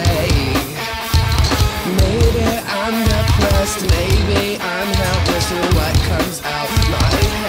say. Maybe I'm depressed, maybe I'm helpless to what comes out my head.